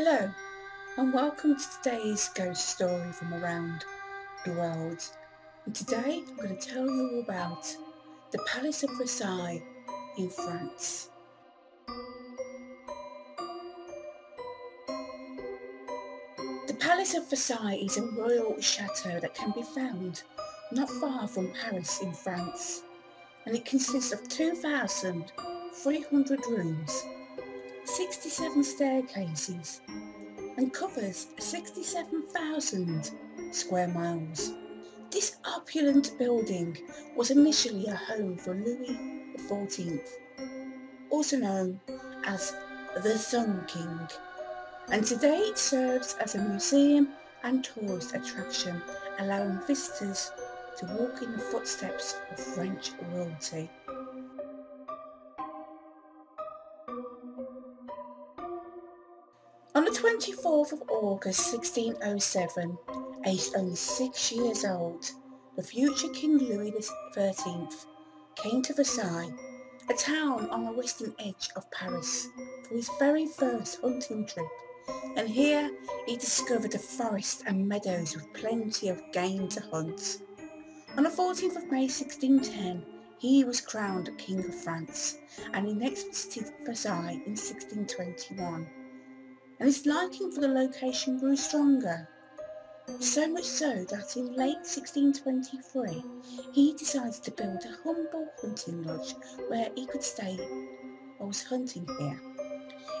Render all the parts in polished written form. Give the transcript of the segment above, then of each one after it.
Hello and welcome to today's ghost story from around the world. And today I'm going to tell you all about the Palace of Versailles in France. The Palace of Versailles is a royal chateau that can be found not far from Paris in France, and it consists of 2,300 rooms, 67 staircases, and covers 67,000 square miles. This opulent building was initially a home for Louis XIV, also known as the Sun King, and today it serves as a museum and tourist attraction, allowing visitors to walk in the footsteps of French royalty. On the 24th of August 1607, aged only 6 years old, the future King Louis XIII came to Versailles, a town on the western edge of Paris, for his very first hunting trip, and here he discovered a forest and meadows with plenty of game to hunt. On the 14th of May 1610, he was crowned King of France, and he next visited Versailles in 1621, and his liking for the location grew stronger, so much so that in late 1623 he decided to build a humble hunting lodge where he could stay whilst hunting here.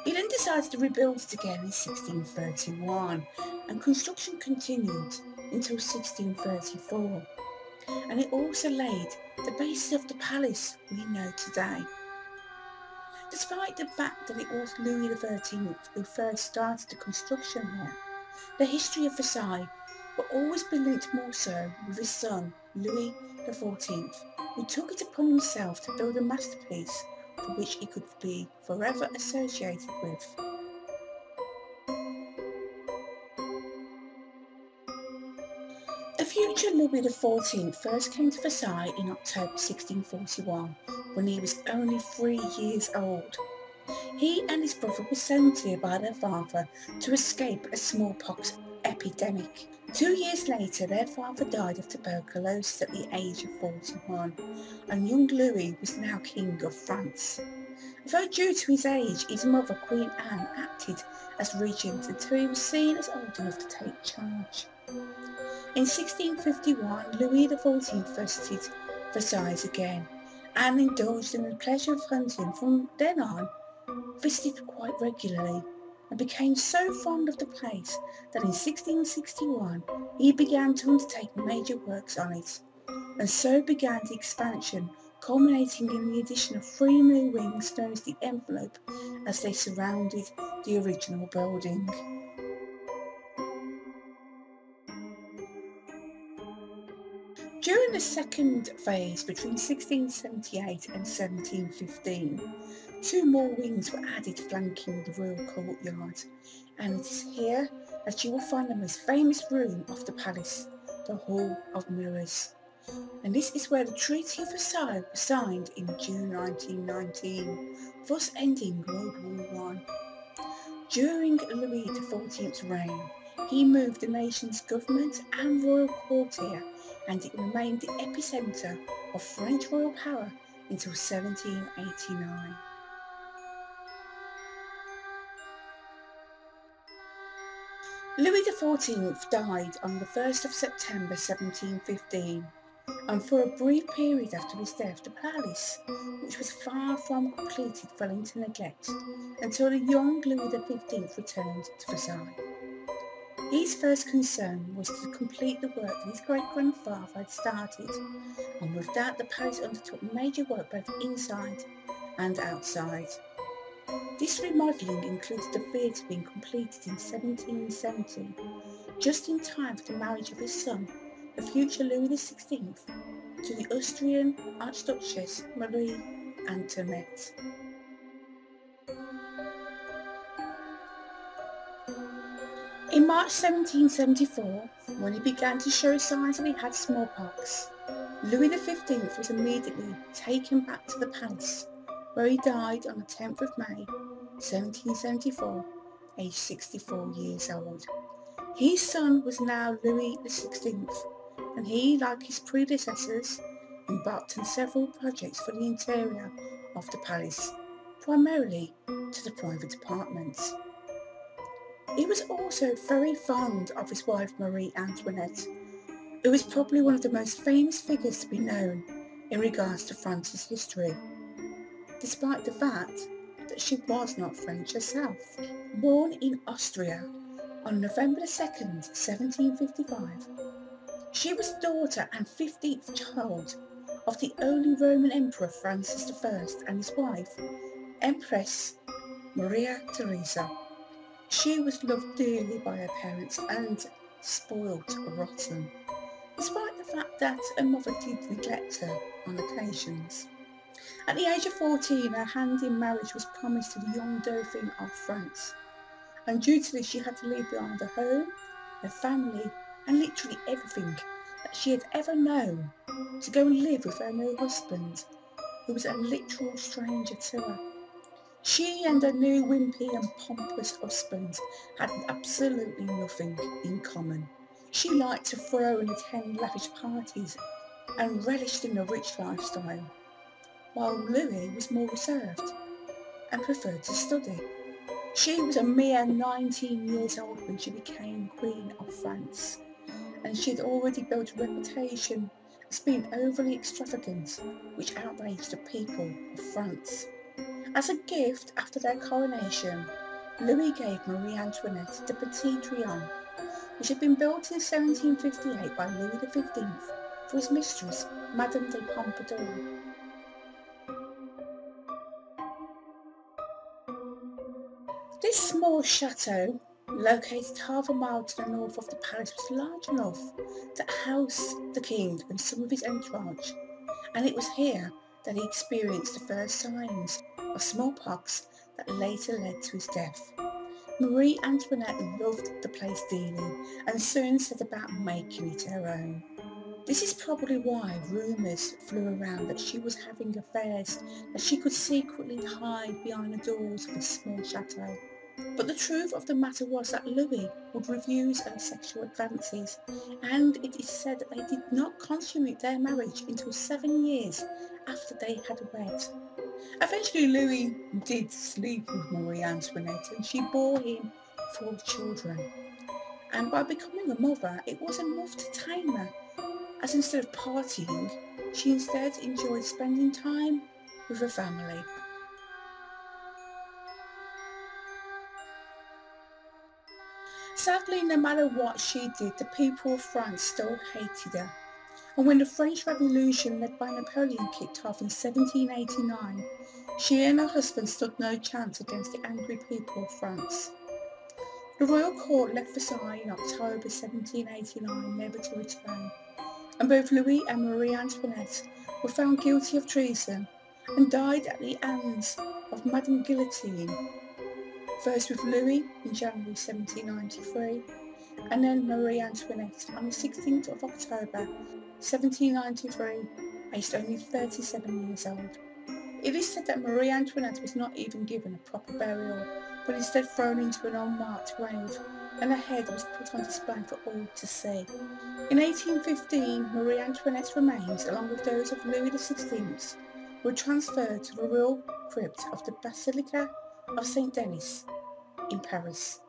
He then decided to rebuild it again in 1631, and construction continued until 1634, and it also laid the basis of the palace we know today. Despite the fact that it was Louis XIII who first started the construction here, the history of Versailles will always be linked more so with his son Louis XIV, who took it upon himself to build a masterpiece for which he could be forever associated with. The future Louis XIV first came to Versailles in October 1641, when he was only 3 years old. He and his brother were sent here by their father to escape a smallpox epidemic. 2 years later, their father died of tuberculosis at the age of 41, and young Louis was now King of France. Though due to his age, his mother Queen Anne acted as regent until he was seen as old enough to take charge. In 1651, Louis XIV visited Versailles again, and indulged in the pleasure of hunting. From then on, visited quite regularly, and became so fond of the place that in 1661 he began to undertake major works on it, and so began the expansion, culminating in the addition of 3 new wings known as the envelope, as they surrounded the original building. During the second phase, between 1678 and 1715, 2 more wings were added flanking the royal courtyard, and it is here that you will find the most famous room of the palace, the Hall of Mirrors. And this is where the Treaty of Versailles was signed in June 1919, thus ending World War I. During Louis XIV's reign, he moved the nation's government and royal court here, and it remained the epicentre of French royal power until 1789. Louis XIV died on the 1st of September 1715, and for a brief period after his death, the palace, which was far from completed, fell into neglect until the young Louis XV returned to Versailles. His first concern was to complete the work that his great-grandfather had started, and with that the palace undertook major work both inside and outside. This remodelling included the theatre being completed in 1770, just in time for the marriage of his son, the future Louis XVI, to the Austrian Archduchess Marie Antoinette. In March 1774, when he began to show signs that he had smallpox, Louis XV was immediately taken back to the palace, where he died on the 10th of May 1774 aged 64 years old. His son was now Louis XVI, and he, like his predecessors, embarked on several projects for the interior of the palace, primarily to the private apartments. He was also very fond of his wife Marie Antoinette, who is probably one of the most famous figures to be known in regards to France's history, despite the fact that she was not French herself. Born in Austria on November 2nd, 1755, she was daughter and 15th child of the only Roman Emperor Francis I and his wife, Empress Maria Theresa. She was loved dearly by her parents and spoilt rotten, despite the fact that her mother did neglect her on occasions. At the age of 14, her hand in marriage was promised to the young Dauphin of France, and due to this she had to leave behind her home, her family, and literally everything that she had ever known to go and live with her new husband, who was a literal stranger to her. She and her new wimpy and pompous husband had absolutely nothing in common. She liked to throw and attend lavish parties and relished in a rich lifestyle, while Louis was more reserved and preferred to study. She was a mere 19 years old when she became Queen of France, and she had already built a reputation as being overly extravagant, which outraged the people of France. As a gift after their coronation, Louis gave Marie Antoinette the Petit Trianon, which had been built in 1758 by Louis XV for his mistress, Madame de Pompadour. This small chateau, located half a mile to the north of the palace, was large enough to house the king and some of his entourage, and it was here that he experienced the first signs of smallpox that later led to his death. Marie Antoinette loved the place dearly and soon set about making it her own. This is probably why rumours flew around that she was having affairs that she could secretly hide behind the doors of this small chateau. But the truth of the matter was that Louis would refuse her sexual advances, and it is said that they did not consummate their marriage until 7 years after they had wed. Eventually Louis did sleep with Marie Antoinette, and she bore him 4 children. And by becoming a mother, it was enough to tame her, as instead of partying, she instead enjoyed spending time with her family. Sadly, no matter what she did, the people of France still hated her. And when the French Revolution led by Napoleon kicked off in 1789, she and her husband stood no chance against the angry people of France. The royal court left Versailles in October 1789, never to return, and both Louis and Marie Antoinette were found guilty of treason and died at the hands of Madame Guillotine, first with Louis in January 1793, and then Marie Antoinette on the 16th of October 1793, aged only 37 years old. It is said that Marie Antoinette was not even given a proper burial, but instead thrown into an unmarked grave, and her head was put on display for all to see. In 1815, Marie Antoinette's remains, along with those of Louis XVI, were transferred to the royal crypt of the Basilica of Saint Denis in Paris.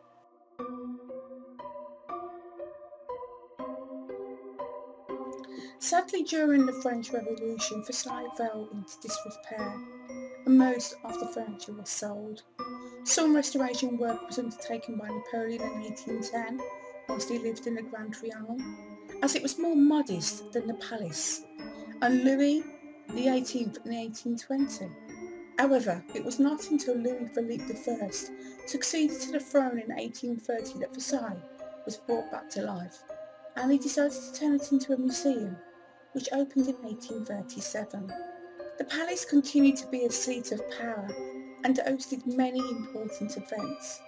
Sadly, during the French Revolution, Versailles fell into disrepair, and most of the furniture was sold. Some restoration work was undertaken by Napoleon in 1810, whilst he lived in the Grand Trianon, as it was more modest than the palace, and Louis XVIII in 1820. However, it was not until Louis Philippe I succeeded to the throne in 1830 that Versailles was brought back to life, and he decided to turn it into a museum, which opened in 1837. The palace continued to be a seat of power and hosted many important events,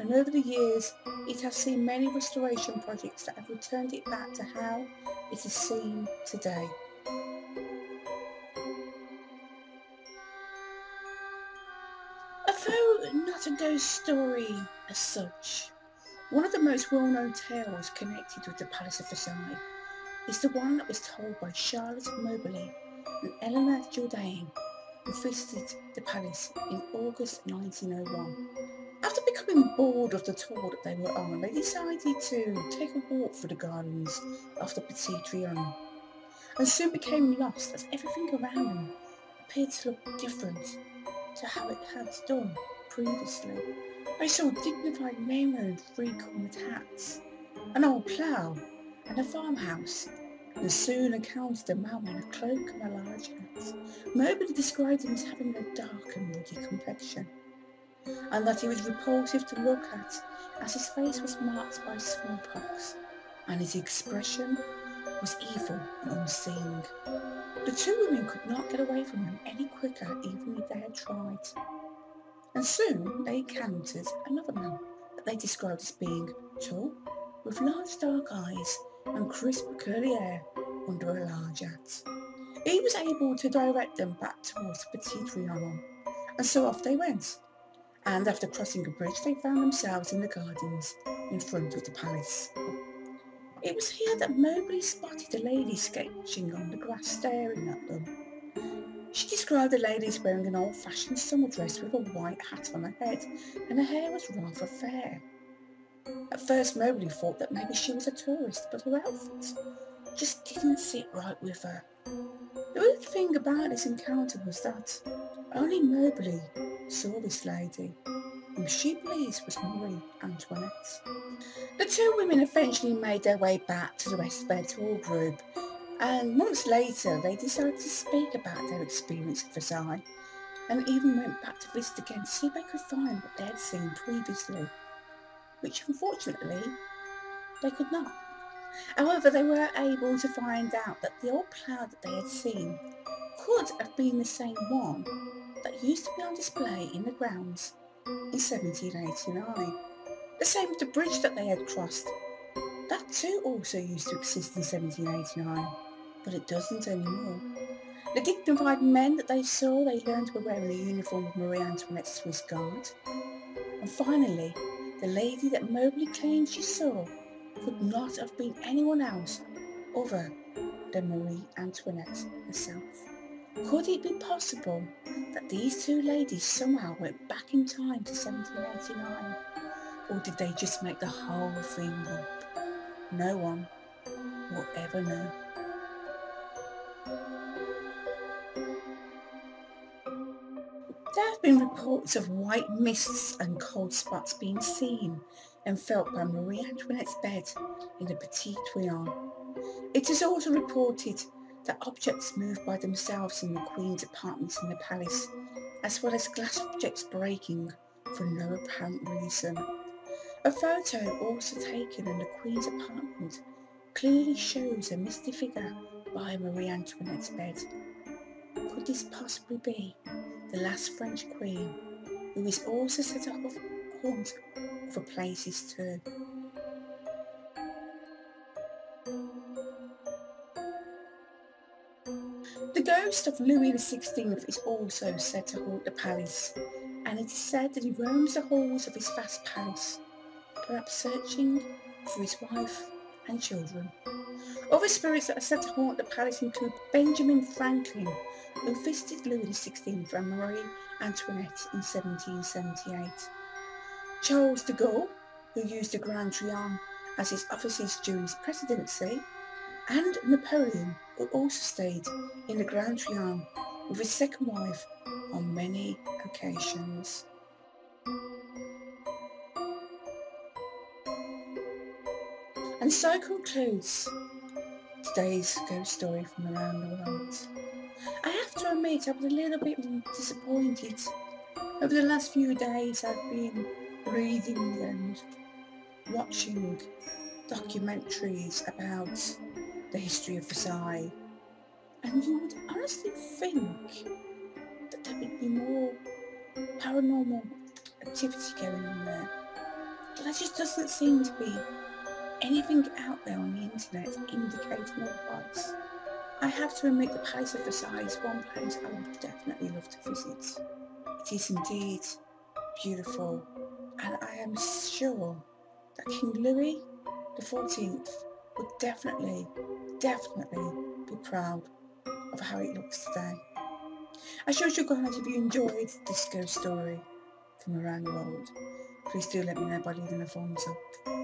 and over the years it has seen many restoration projects that have returned it back to how it is seen today. Although not a ghost story as such. One of the most well-known tales connected with the Palace of Versailles is the one that was told by Charlotte Moberly and Eleanor Jourdain, who visited the palace in August 1901. After becoming bored of the tour that they were on, they decided to take a walk through the gardens of the Petit Trianon, and soon became lost as everything around them appeared to look different to how it had done previously. They saw dignified men wearing three-cornered hats, an old plough, and a farmhouse, and soon encountered a man wearing a cloak and a large hat. Moberly described him as having a dark and ruddy complexion, and that he was repulsive to look at, as his face was marked by smallpox, and his expression was evil and unseeing. The two women could not get away from him any quicker, even if they had tried. And soon they encountered another man that they described as being tall, with large dark eyes and crisp curly hair under a large hat. He was able to direct them back towards the Petit Trianon, and so off they went. And after crossing a bridge, they found themselves in the gardens in front of the palace. It was here that Moberly spotted a lady sketching on the grass, staring at them. She described the lady as wearing an old-fashioned summer dress with a white hat on her head, and her hair was rather fair. At first Moberly thought that maybe she was a tourist, but her outfit just didn't sit right with her. The weird thing about this encounter was that only Moberly saw this lady, whom she believes was Marie Antoinette. The two women eventually made their way back to the rest of their tour group, and months later they decided to speak about their experience at Versailles, and even went back to visit again to see if they could find what they had seen previously, which unfortunately they could not. However, they were able to find out that the old plough that they had seen could have been the same one that used to be on display in the grounds in 1789. The same with the bridge that they had crossed. That too also used to exist in 1789, but it doesn't anymore. The dignified men that they saw, they learned, were wearing the uniform of Marie Antoinette's Swiss Guard. And finally, the lady that Moberly claimed she saw could not have been anyone else other than Marie Antoinette herself. Could it be possible that these two ladies somehow went back in time to 1789? Or did they just make the whole thing up? No one will ever know. There have been reports of white mists and cold spots being seen and felt by Marie Antoinette's bed in the Petit Trianon. It is also reported that objects moved by themselves in the Queen's apartments in the palace, as well as glass objects breaking for no apparent reason. A photo also taken in the Queen's apartment clearly shows a misty figure by Marie Antoinette's bed. Could this possibly be the last French Queen, who is also set up of haunt for places too? The ghost of Louis XVI is also said to haunt the palace, and it is said that he roams the halls of his vast palace, perhaps searching for his wife and children. Other spirits that are said to haunt the palace include Benjamin Franklin, who visited Louis XVI and Marie Antoinette in 1778. Charles de Gaulle, who used the Grand Trianon as his offices during his presidency, and Napoleon, who also stayed in the Grand Trianon with his second wife on many occasions. And so concludes today's ghost story from around the world. I have to admit I was a little bit disappointed. Over the last few days I've been reading and watching documentaries about the history of Versailles, and you would honestly think that there would be more paranormal activity going on there, but there just doesn't seem to be anything out there on the internet indicating otherwise. I have to admit the Palace of Versailles is one place I would definitely love to visit. It is indeed beautiful, and I am sure that King Louis XIV would definitely be proud of how it looks today. I sure you guys, if you enjoyed this ghost story from around the world, please do let me know by leaving a thumbs up.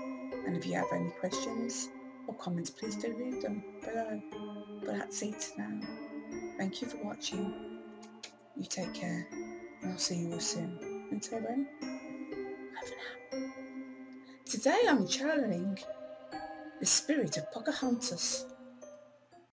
And if you have any questions or comments, please do leave them below. But that's it now. Thank you for watching. You take care, and I'll see you all soon. Until then, have an app. Today I'm channeling the spirit of Pocahontas.